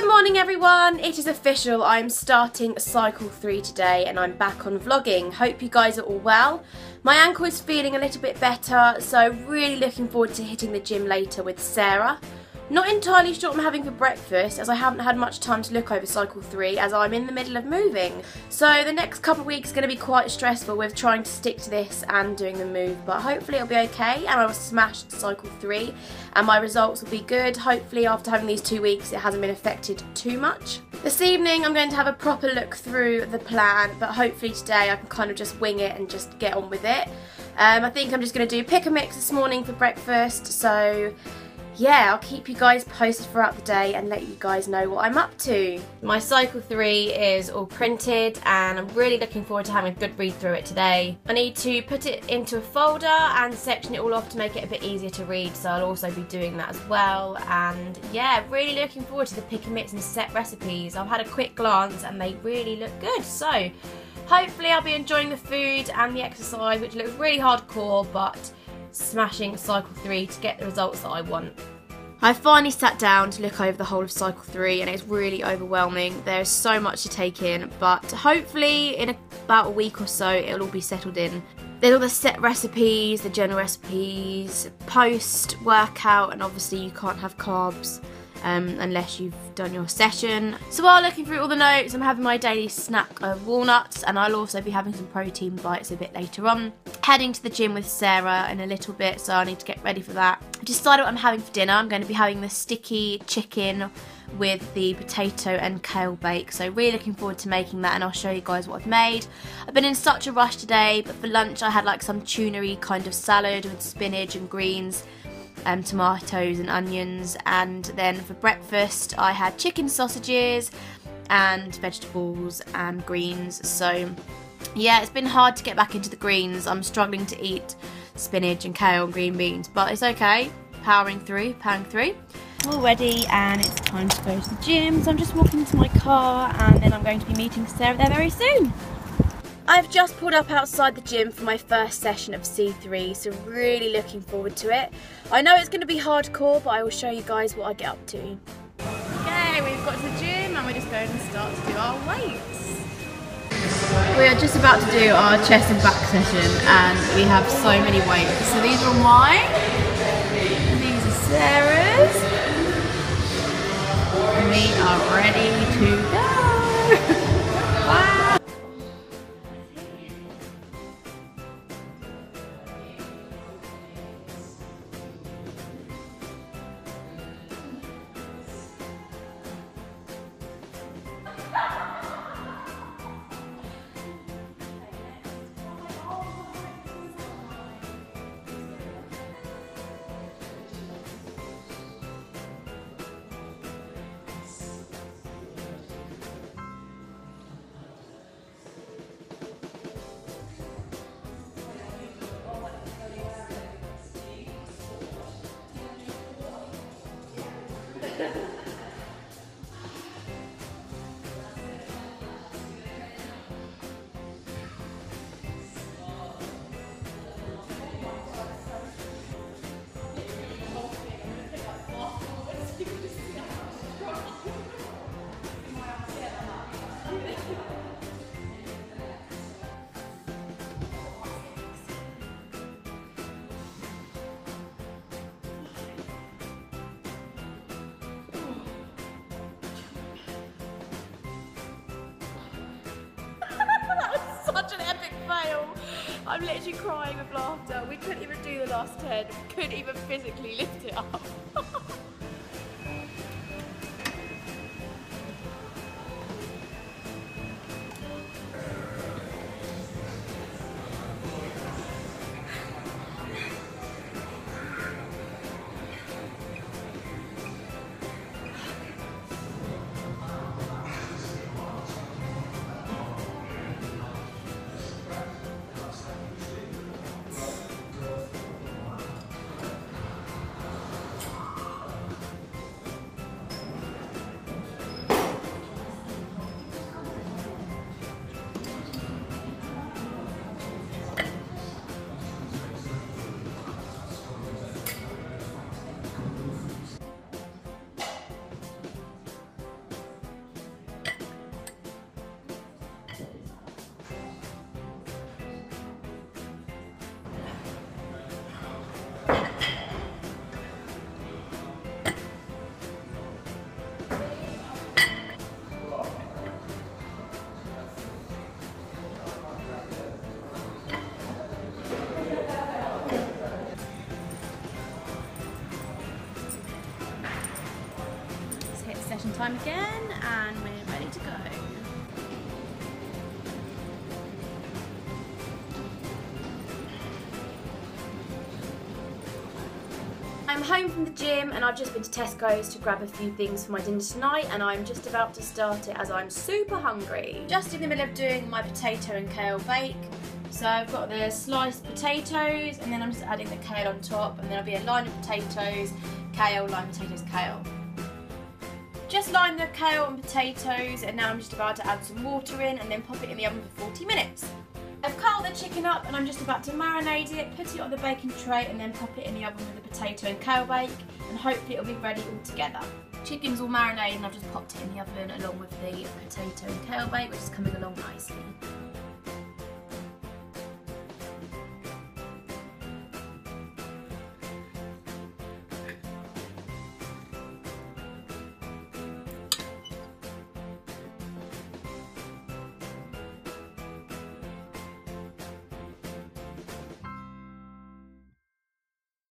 Good morning everyone, it is official, I'm starting cycle 3 today and I'm back on vlogging. Hope you guys are all well. My ankle is feeling a little bit better, so really looking forward to hitting the gym later with Sarah. Not entirely sure what I'm having for breakfast as I haven't had much time to look over cycle 3 as I'm in the middle of moving. So the next couple of weeks are going to be quite stressful with trying to stick to this and doing the move, but hopefully it'll be okay and I will smash cycle 3 and my results will be good. Hopefully after having these 2 weeks it hasn't been affected too much. This evening I'm going to have a proper look through the plan, but hopefully today I can kind of just wing it and just get on with it. I think I'm just going to do pick a mix this morning for breakfast, so yeah, I'll keep you guys posted throughout the day and let you guys know what I'm up to. My cycle 3 is all printed and I'm really looking forward to having a good read through it today. I need to put it into a folder and section it all off to make it a bit easier to read, so I'll also be doing that as well. And yeah, really looking forward to the pick and mix and set recipes. I've had a quick glance and they really look good, so hopefully I'll be enjoying the food and the exercise, which looks really hardcore, but smashing cycle 3 to get the results that I want. I finally sat down to look over the whole of cycle 3 and it's really overwhelming. There's so much to take in, but hopefully in about a week or so it'll all be settled in. There's all the set recipes, the general recipes, post-workout, and obviously you can't have carbs unless you've done your session. So while looking through all the notes, I'm having my daily snack of walnuts and I'll also be having some protein bites a bit later on. Heading to the gym with Sarah in a little bit, so I need to get ready for that. I've decided what I'm having for dinner. I'm going to be having the sticky chicken with the potato and kale bake, so really looking forward to making that and I'll show you guys what I've made. I've been in such a rush today, but for lunch I had like some tuna-y kind of salad with spinach and greens, tomatoes and onions, and then for breakfast I had chicken sausages and vegetables and greens. So yeah, it's been hard to get back into the greens. I'm struggling to eat spinach and kale and green beans, but it's okay, powering through. I'm all ready and it's time to go to the gym, so I'm just walking to my car and then I'm going to be meeting Sarah there very soon. I've just pulled up outside the gym for my first session of C3, so really looking forward to it. I know it's going to be hardcore, but I will show you guys what I get up to. Okay, we've got to the gym and we're just going to start to do our weights. We are just about to do our chest and back session and we have so many weights. So these are mine, and these are Sarah's, and we are ready to go. Such an epic fail. I'm literally crying with laughter. We couldn't even do the last 10. We couldn't even physically lift it up. time again and we're ready to go. I'm home from the gym and I've just been to Tesco's to grab a few things for my dinner tonight, and I'm just about to start it as I'm super hungry. Just in the middle of doing my potato and kale bake. So I've got the sliced potatoes and then I'm just adding the kale on top, and there'll be a line of potatoes, kale, line potatoes, kale. Just line the kale and potatoes, and now I'm just about to add some water in and then pop it in the oven for 40 minutes. I've cut the chicken up and I'm just about to marinate it, put it on the baking tray and then pop it in the oven with the potato and kale bake, and hopefully it'll be ready all together. Chicken's all marinated and I've just popped it in the oven along with the potato and kale bake, which is coming along nicely.